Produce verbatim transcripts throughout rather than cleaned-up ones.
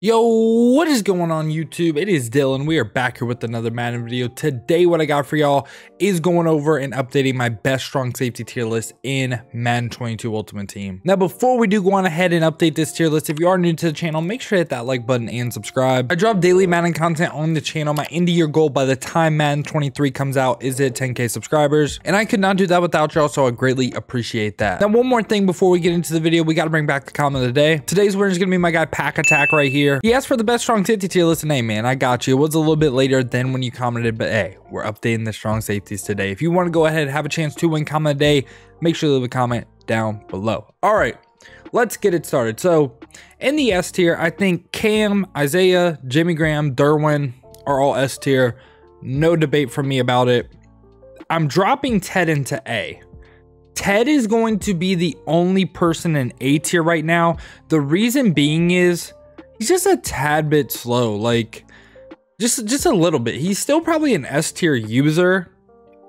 Yo, what is going on YouTube? It is Dylan. We are back here with another Madden video. Today what I got for y'all is going over and updating my best strong safety tier list in Madden twenty-two Ultimate Team. Now before we do go on ahead and update this tier list, if you are new to the channel, make sure to hit that like button and subscribe. I drop daily Madden content on the channel. My end of year goal by the time Madden twenty-three comes out is at ten K subscribers, and I could not do that without y'all, so I greatly appreciate that. Now one more thing before we get into the video, we got to bring back the comment of the day. Today's winner is going to be my guy Pack Attack right here. He asked for the best strong safety tier list, and hey man, I got you. It was a little bit later than when you commented, but hey, we're updating the strong safeties today. If you want to go ahead and have a chance to win comment a day, make sure to leave a comment down below. All right, let's get it started. So in the S tier, I think Cam, Isaiah, Jimmy Graham, Derwin are all S tier. No debate from me about it. I'm dropping Ted into A. Ted is going to be the only person in A tier right now. The reason being is he's just a tad bit slow, like just just a little bit. He's still probably an S tier user,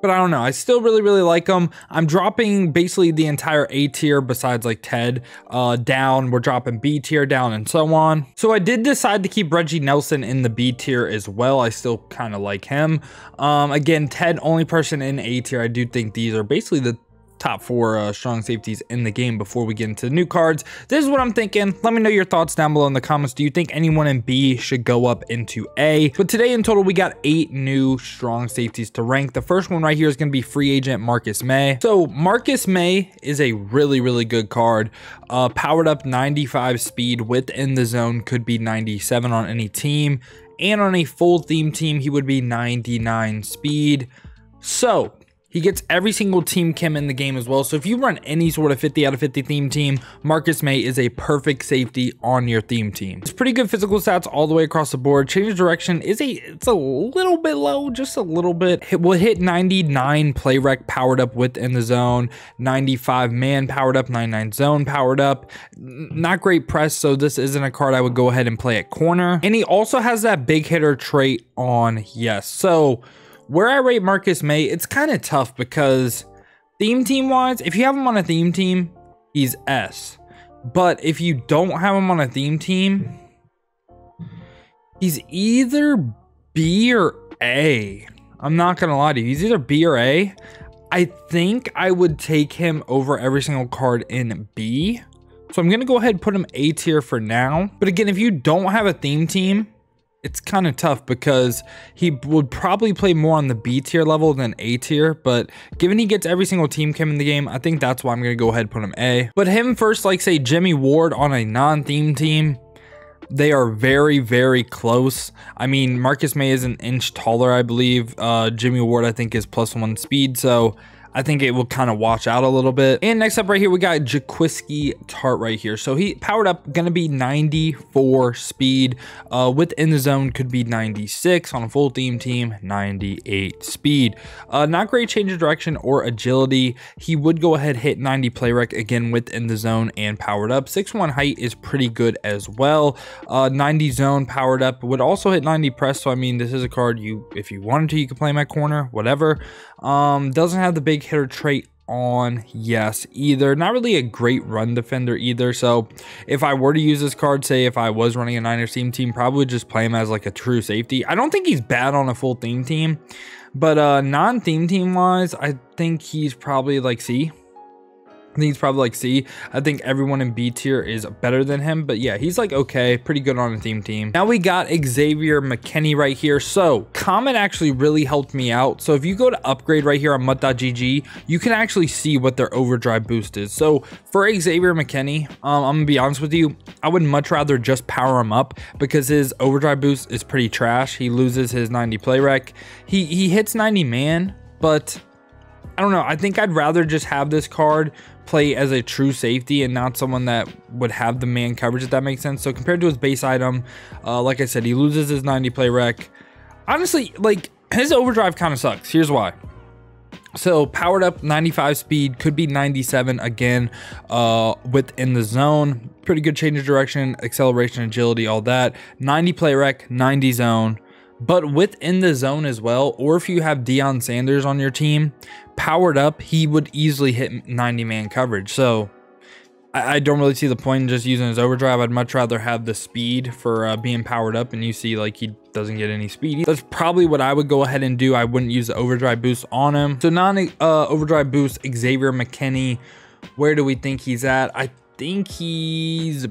but I don't know. I still really, really like him. I'm dropping basically the entire A tier besides like Ted uh, down. We're dropping B tier down and so on. So I did decide to keep Reggie Nelson in the B tier as well. I still kind of like him. Um, again, Ted, only person in A tier. I do think these are basically the top four uh, strong safeties in the game. Before we get into the new cards, this is what I'm thinking. Let me know your thoughts down below in the comments. Do you think anyone in B should go up into A? But today in total, we got eight new strong safeties to rank. The first one right here is going to be free agent Marcus Maye. So Marcus Maye is a really, really good card. Uh, powered up ninety-five speed within the zone, could be ninety-seven on any team. And on a full theme team, he would be ninety-nine speed. So he gets every single team chem in the game as well. So if you run any sort of fifty out of fifty theme team, Marcus Maye is a perfect safety on your theme team. It's pretty good physical stats all the way across the board. Change of direction is a, it's a little bit low, just a little bit. It will hit ninety-nine play rec powered up within the zone, ninety-five man powered up, ninety-nine zone powered up. Not great press, so this isn't a card I would go ahead and play at corner. And he also has that big hitter trait on yes. So where I rate Marcus Maye, it's kind of tough because theme team wise, if you have him on a theme team, he's S. But if you don't have him on a theme team, he's either B or A. I'm not going to lie to you. He's either B or A. I think I would take him over every single card in B. So I'm going to go ahead and put him A tier for now. But again, if you don't have a theme team, it's kind of tough because he would probably play more on the B tier level than A tier. But given he gets every single team chem in the game, I think that's why I'm going to go ahead and put him A. But him first, like say Jimmy Ward on a non-theme team, they are very, very close. I mean, Marcus Maye is an inch taller, I believe. Uh, Jimmy Ward, I think, is plus one speed. So I think it will kind of wash out a little bit. And next up right here, we got Jaquiski Tartt right here. So he powered up, going to be ninety-four speed. Uh, within the zone could be ninety-six. On a full theme team, ninety-eight speed. Uh, not great change of direction or agility. He would go ahead hit ninety play rec again within the zone and powered up. six one height is pretty good as well. Uh, ninety zone powered up. Would also hit ninety press. So I mean, this is a card you, if you wanted to, you could play him at corner, whatever. Um, doesn't have the big hitter trait on yes either. Not really a great run defender either. So if I were to use this card, say if I was running a Niners theme team, probably just play him as like a true safety. I don't think he's bad on a full theme team, but uh non-theme team wise, I think he's probably like C. I think he's probably like C. I think everyone in B tier is better than him, but yeah, he's like okay, pretty good on a theme team. Now we got Xavier McKinney right here. So comment actually really helped me out. So if you go to upgrade right here on Mutt dot G G, you can actually see what their overdrive boost is. So for Xavier McKinney, um, I'm gonna be honest with you, I would much rather just power him up because his overdrive boost is pretty trash. He loses his ninety play rec. He he hits ninety man, but I don't know. I think I'd rather just have this card play as a true safety and not someone that would have the man coverage, if that makes sense. So compared to his base item, uh, like I said, he loses his ninety play rec. Honestly, like his overdrive kind of sucks. Here's why. So powered up ninety-five speed, could be ninety-seven again uh, within the zone. Pretty good change of direction, acceleration, agility, all that. ninety play rec, ninety zone. But within the zone as well, or if you have Deion Sanders on your team, powered up, he would easily hit ninety man coverage. So I, I don't really see the point in just using his overdrive. I'd much rather have the speed for uh, being powered up, and you see like he doesn't get any speed. That's probably what I would go ahead and do. I wouldn't use the overdrive boost on him. So non-overdrive uh, boost, Xavier McKinney. Where do we think he's at? I think he's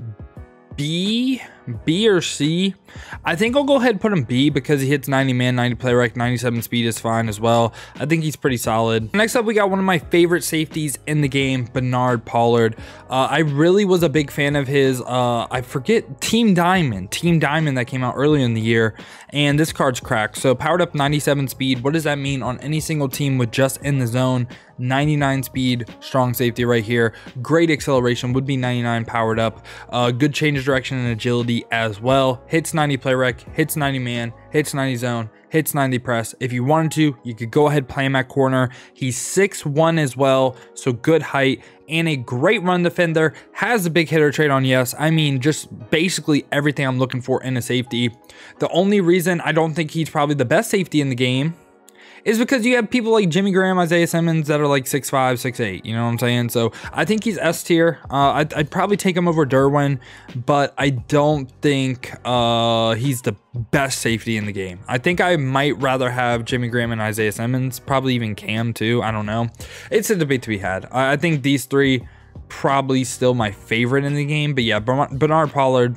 B, B or C. I think I'll go ahead and put him B because he hits ninety man, ninety play rec, ninety-seven speed is fine as well. I think he's pretty solid. Next up, we got one of my favorite safeties in the game, Bernard Pollard. Uh, I really was a big fan of his, uh, I forget, Team Diamond, Team Diamond that came out early in the year, and this card's cracked. So powered up ninety-seven speed, what does that mean on any single team with just in the zone? ninety-nine speed, strong safety right here. Great acceleration, would be ninety-nine powered up. Uh, good change of direction and agility as well. Hits ninety play rec, hits ninety man, hits ninety zone, hits ninety press. If you wanted to, you could go ahead, play him at corner. He's six one as well, so good height and a great run defender. Has a big hitter trait on yes. I mean, just basically everything I'm looking for in a safety. The only reason I don't think he's probably the best safety in the game is because you have people like Jimmy Graham, Isaiah Simmons that are like six five, six eight, you know what I'm saying? So I think he's S tier. Uh, I'd, I'd probably take him over Derwin, but I don't think uh, he's the best safety in the game. I think I might rather have Jimmy Graham and Isaiah Simmons, probably even Cam too, I don't know. It's a debate to be had. I, I think these three probably still my favorite in the game, but yeah, Bernard Pollard,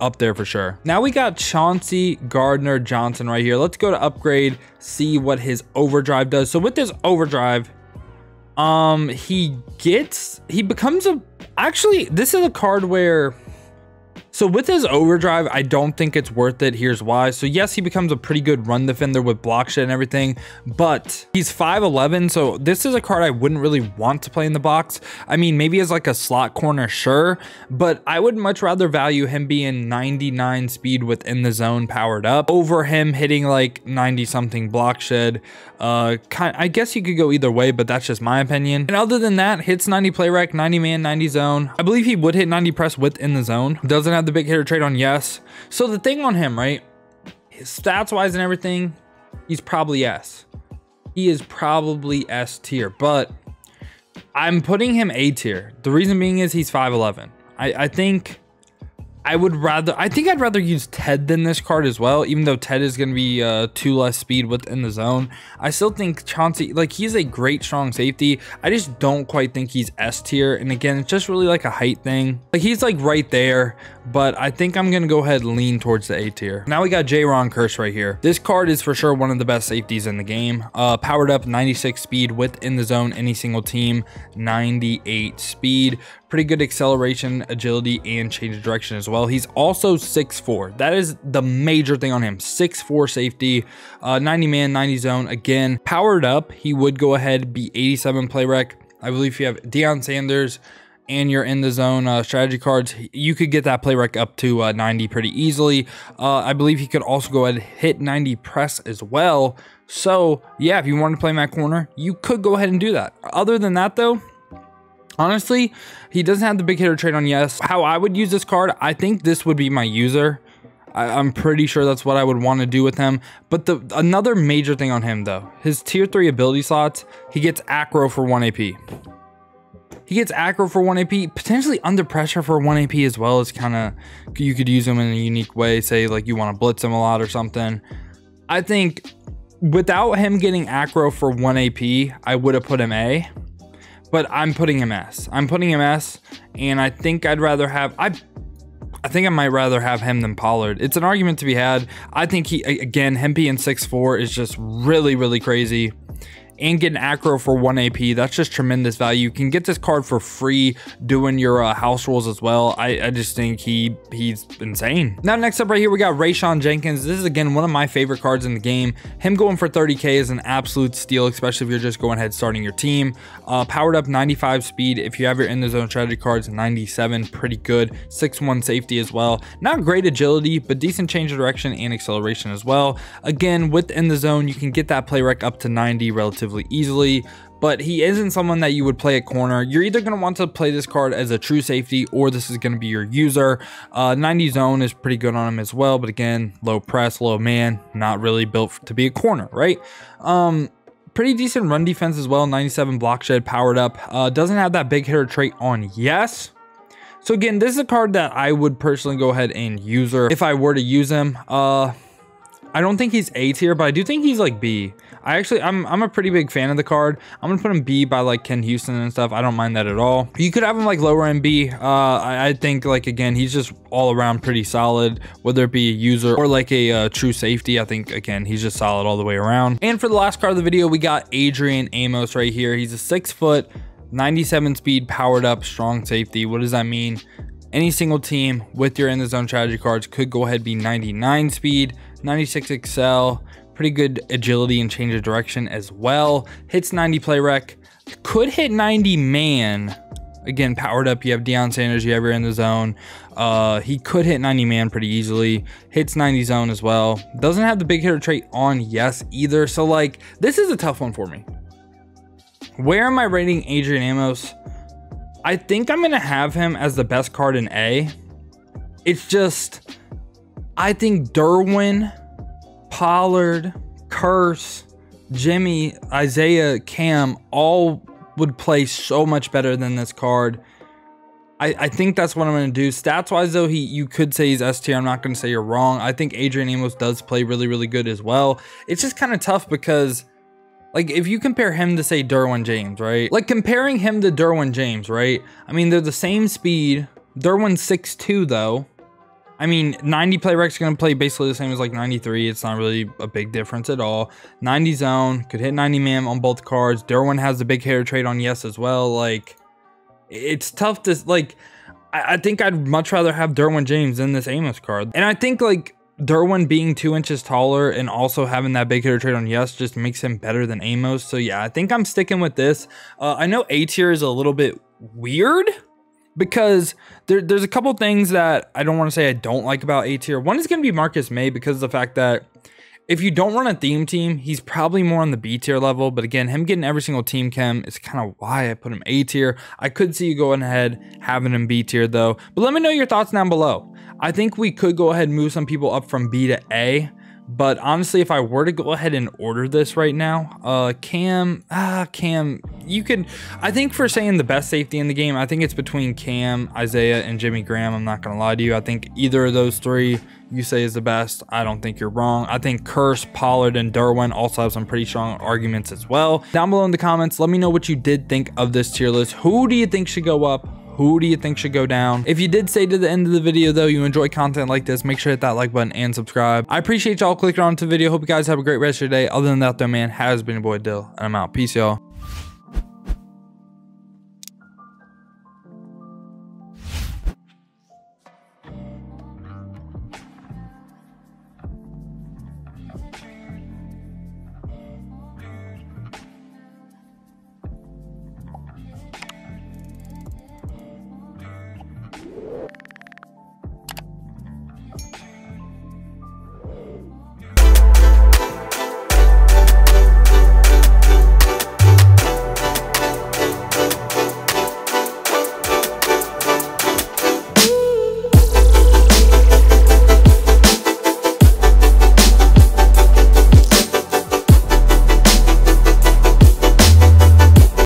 up there for sure. Now we got Chauncey Gardner Johnson right here. Let's go to upgrade, see what his overdrive does. So with this overdrive, um he gets he becomes a actually this is a card where so with his overdrive, I don't think it's worth it. Here's why. So yes, he becomes a pretty good run defender with block shit and everything, but he's five eleven. So this is a card I wouldn't really want to play in the box. I mean, maybe as like a slot corner, sure, but I would much rather value him being ninety-nine speed within the zone powered up over him hitting like ninety something block shed. Uh, kind, I guess you could go either way, but that's just my opinion. And other than that, hits ninety play rec, ninety man, ninety zone. I believe he would hit ninety press within the zone. Doesn't have the big hitter trade on yes. So the thing on him, right, his stats wise and everything, he's probably S. He is probably S tier, but I'm putting him A tier. The reason being is he's five eleven. I, I think I would rather, I think I'd rather use Ted than this card as well, even though Ted is going to be uh, two less speed within the zone. I still think Chauncey, like he's a great strong safety. I just don't quite think he's S tier. And again, it's just really like a height thing. Like he's like right there, but I think I'm going to go ahead and lean towards the A tier. Now we got J Ron Curse right here. This card is for sure one of the best safeties in the game. Uh, powered up ninety-six speed within the zone, any single team, ninety-eight speed. Pretty good acceleration, agility, and change of direction as well. He's also six four. That is the major thing on him. six four safety, uh, ninety man, ninety zone. Again, powered up, he would go ahead, be eighty-seven play rec. I believe if you have Deion Sanders and you're in the zone uh, strategy cards, you could get that play rec up to uh, ninety pretty easily. Uh, I believe he could also go ahead and hit ninety press as well. So yeah, if you wanted to play Matt Corner, you could go ahead and do that. Other than that though, honestly, he doesn't have the big hitter trade on yes. How I would use this card, I think this would be my user. I, I'm pretty sure that's what I would want to do with him. But the another major thing on him though, his tier three ability slots, he gets acro for one A P. He gets acro for one A P, potentially under pressure for one A P as well. It's kind of, you could use him in a unique way, say like you want to blitz him a lot or something. I think without him getting acro for one A P, I would have put him A. But I'm putting him S. I'm putting him S, and I think I'd rather have I. I think I might rather have him than Pollard. It's an argument to be had. I think he again, him being six four is just really really crazy, and getting acro for one A P. That's just tremendous value. You can get this card for free doing your uh, house rules as well. I, I just think he he's insane. Now next up right here, we got Rashawn Jenkins. This is again one of my favorite cards in the game. Him going for thirty K is an absolute steal, especially if you're just going ahead starting your team. Uh, powered up ninety-five speed. If you have your in the zone strategy cards, ninety-seven, pretty good. six one safety as well. Not great agility, but decent change of direction and acceleration as well. Again, with in the zone, you can get that play rec up to ninety relative easily, but he isn't someone that you would play at corner. You're either going to want to play this card as a true safety, or this is going to be your user. Uh, ninety zone is pretty good on him as well, but again, low press, low man, not really built to be a corner, right? Um, pretty decent run defense as well, ninety-seven block shed powered up. Uh, doesn't have that big hitter trait on yes. So again, this is a card that I would personally go ahead and user if I were to use him. Uh, I don't think he's A tier, but I do think he's like B. I actually, I'm, I'm a pretty big fan of the card. I'm gonna put him B by like Ken Houston and stuff. I don't mind that at all. You could have him like lower end B. Uh, I, I think like, again, he's just all around pretty solid, whether it be a user or like a uh, true safety. I think, again, he's just solid all the way around. And for the last card of the video, we got Adrian Amos right here. He's a six foot, ninety-seven speed, powered up, strong safety. What does that mean? Any single team with your in the zone strategy cards could go ahead and be ninety-nine speed, ninety-six excel, pretty good agility and change of direction as well. Hits ninety play rec, could hit ninety man. Again, powered up, you have Deion Sanders, you have your in the zone. Uh, he could hit ninety man pretty easily. Hits ninety zone as well. Doesn't have the big hitter trait on yes either. So like, this is a tough one for me. Where am I rating Adrian Amos? I think I'm gonna have him as the best card in A. It's just, I think Derwin, Pollard, Curse, Jimmy, Isaiah, Cam all would play so much better than this card. I, I think that's what I'm gonna do. Stats wise though, he you could say he's S tier. I'm not gonna say you're wrong. I think Adrian Amos does play really, really good as well. It's just kind of tough because like if you compare him to say Derwin James, right? Like comparing him to Derwin James, right? I mean, they're the same speed. Derwin's six two though. I mean, ninety play rec's gonna play basically the same as like ninety-three. It's not really a big difference at all. ninety zone, could hit ninety man on both cards. Derwin has the big hitter trait on yes as well. Like it's tough to like, I, I think I'd much rather have Derwin James than this Amos card. And I think like, Derwin being two inches taller and also having that big hitter trait on yes just makes him better than Amos. So yeah, I think I'm sticking with this. Uh, I know A tier is a little bit weird because there, there's a couple things that I don't want to say I don't like about A tier. One is going to be Marcus Maye because of the fact that if you don't run a theme team, he's probably more on the B tier level. But again, him getting every single team chem is kind of why I put him A tier. I could see you going ahead having him B tier though. But let me know your thoughts down below. I think we could go ahead and move some people up from B to A. But honestly, if I were to go ahead and order this right now, uh, Cam, ah, Cam, you could, I think for saying the best safety in the game, I think it's between Cam, Isaiah, and Jimmy Graham. I'm not going to lie to you. I think either of those three you say is the best. I don't think you're wrong. I think Curse, Pollard, and Derwin also have some pretty strong arguments as well. Down below in the comments, let me know what you did think of this tier list. Who do you think should go up? Who do you think should go down? If you did stay to the end of the video though, you enjoy content like this, make sure to hit that like button and subscribe. I appreciate y'all clicking on to the video. Hope you guys have a great rest of your day. Other than that though, man, has been your boy Dill, and I'm out. Peace, y'all.